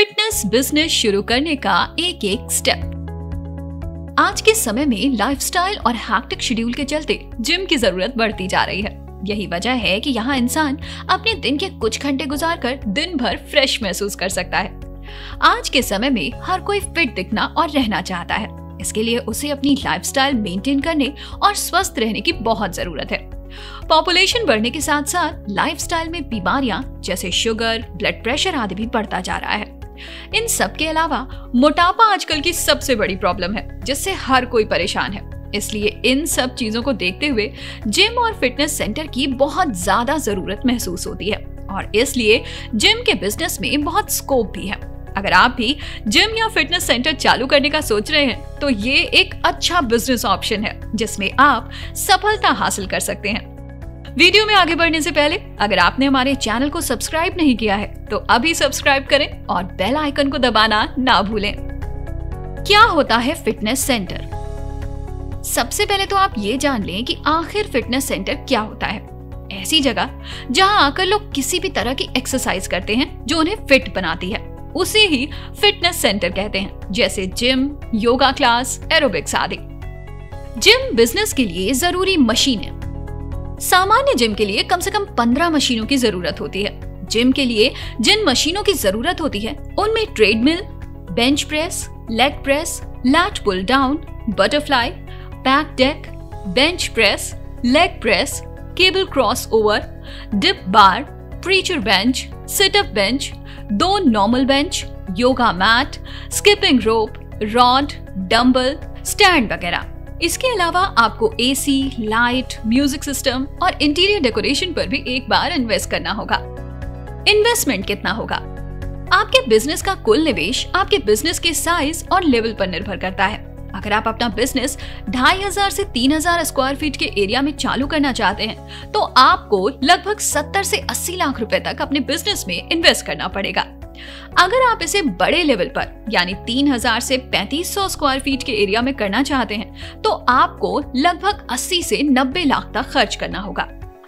Fitness business शुरू करने का एक एक स्टेप। आज के समय में लाइफस्टाइल और हैक्टिक शेड्यूल के चलते जिम की जरूरत बढ़ती जा रही है। यही वजह है कि यहाँ इंसान अपने दिन के कुछ घंटे गुजार कर दिन भर फ्रेश महसूस कर सकता है। आज के समय में हर कोई फिट दिखना और रहना चाहता है। इसके लिए उसे अपनी लाइफस्टाइल मेंटेन करने और स्वस्थ रहने की बहुत जरूरत है। पॉपुलेशन बढ़ने के साथ साथ लाइफस्टाइल में बीमारियां जैसे शुगर, ब्लड प्रेशर आदि भी बढ़ता जा रहा है। इन सब के अलावा मोटापा आजकल की सबसे बड़ी प्रॉब्लम है, जिससे हर कोई परेशान है। इसलिए इन सब चीजों को देखते हुए जिम और फिटनेस सेंटर की बहुत ज्यादा जरूरत महसूस होती है और इसलिए जिम के बिजनेस में बहुत स्कोप भी है। अगर आप भी जिम या फिटनेस सेंटर चालू करने का सोच रहे हैं तो ये एक अच्छा बिजनेस ऑप्शन है जिसमें आप सफलता हासिल कर सकते हैं। वीडियो में आगे बढ़ने से पहले अगर आपने हमारे चैनल को सब्सक्राइब नहीं किया है तो अभी सब्सक्राइब करें और बेल आइकन को दबाना ना भूलें। क्या होता है फिटनेस सेंटर? सबसे पहले तो आप ये जान लें कि आखिर फिटनेस सेंटर क्या होता है। ऐसी जगह जहां आकर लोग किसी भी तरह की एक्सरसाइज करते हैं जो उन्हें फिट बनाती है, उसे ही फिटनेस सेंटर कहते हैं, जैसे जिम, योगा क्लास, एरोबिक्स आदि। जिम बिजनेस के लिए जरूरी मशीनें। सामान्य जिम के लिए कम से कम 15 मशीनों की जरूरत होती है। जिम के लिए जिन मशीनों की जरूरत होती है उनमें treadmill, bench press, leg press, lat pull down, butterfly, back deck, bench press, leg press, cable cross over, dip bar, preacher bench, sit up bench, दो normal bench, yoga mat, skipping rope, rod, dumbbell, stand वगैरह। इसके अलावा आपको AC, light, music system और interior decoration पर भी एक बार invest करना होगा। इन्वेस्टमेंट कितना होगा? आपके बिजनेस का कुल निवेश आपके बिजनेस के साइज और लेवल पर निर्भर करता है। अगर आप अपना बिजनेस 2500 से 3000 स्क्वायर फीट के एरिया में चालू करना चाहते हैं तो आपको लगभग 70 से 80 लाख रुपए तक अपने बिजनेस में इन्वेस्ट करना पड़ेगा। अगर आप इसे बड़े लेवल पर यानी 3000 से 3500 स्क्वायर फीट के एरिया में करना चाहते हैं तो आपको लगभग 80 से 90 लाख तक खर्च करना होगा।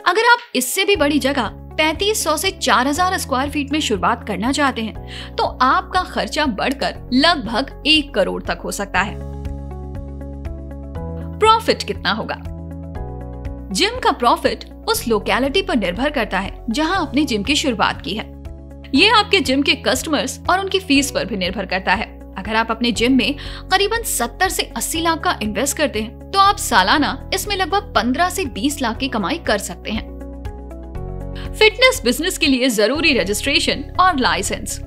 अगर आप इससे भी बड़ी जगह 3500 से 4000 स्क्वायर फीट में शुरुआत करना चाहते हैं तो आपका खर्चा बढ़कर लगभग 1 करोड़ तक हो सकता है। प्रॉफिट कितना होगा? जिम का प्रॉफिट उस लोकेलिटी पर निर्भर करता है जहां आपने जिम की शुरुआत की है। ये आपके जिम के कस्टमर्स और उनकी फीस पर भी निर्भर करता है। अगर आप अपने जिम में करीबन 70 से 80 लाख का इन्वेस्ट करते हैं तो आप सालाना इसमें लगभग 15 से 20 लाख की कमाई कर सकते हैं। फिटनेस बिजनेस के लिए जरूरी रजिस्ट्रेशन और लाइसेंस।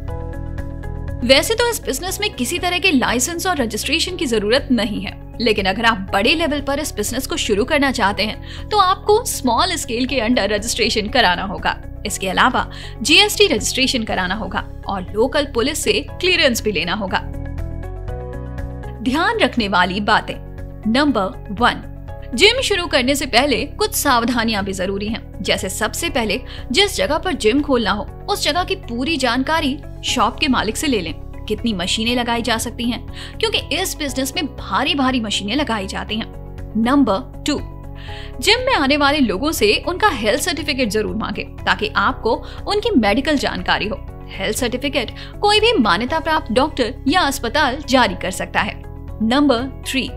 वैसे तो इस बिजनेस में किसी तरह के लाइसेंस और रजिस्ट्रेशन की जरूरत नहीं है, लेकिन अगर आप बड़े लेवल पर इस बिजनेस को शुरू करना चाहते हैं तो आपको स्मॉल स्केल के अंडर रजिस्ट्रेशन कराना होगा। इसके अलावा जीएसटी रजिस्ट्रेशन कराना होगा और लोकल पुलिस से क्लियरेंस भी लेना होगा। ध्यान रखने वाली बातें। नंबर 1, जिम शुरू करने से पहले कुछ सावधानियां भी जरूरी हैं, जैसे सबसे पहले जिस जगह पर जिम खोलना हो उस जगह की पूरी जानकारी शॉप के मालिक से ले लें। कितनी मशीनें लगाई जा सकती हैं, क्योंकि इस बिजनेस में भारी भारी मशीनें लगाई जाती हैं। नंबर 2, जिम में आने वाले लोगों से उनका हेल्थ सर्टिफिकेट जरूर मांगे ताकि आपको उनकी मेडिकल जानकारी हो। हेल्थ सर्टिफिकेट कोई भी मान्यता प्राप्त डॉक्टर या अस्पताल जारी कर सकता है। नंबर 3,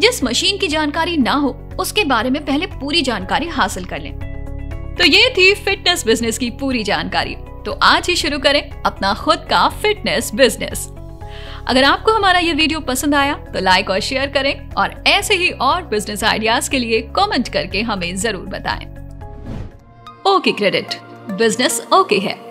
जिस मशीन की जानकारी ना हो उसके बारे में पहले पूरी जानकारी हासिल कर लें। तो ये थी फिटनेस बिजनेस की पूरी जानकारी। तो आज ही शुरू करें अपना खुद का फिटनेस बिजनेस। अगर आपको हमारा ये वीडियो पसंद आया तो लाइक और शेयर करें और ऐसे ही और बिजनेस आइडियाज के लिए कमेंट करके हमें जरूर बताएं। ओके क्रेडिट, बिजनेस ओके है।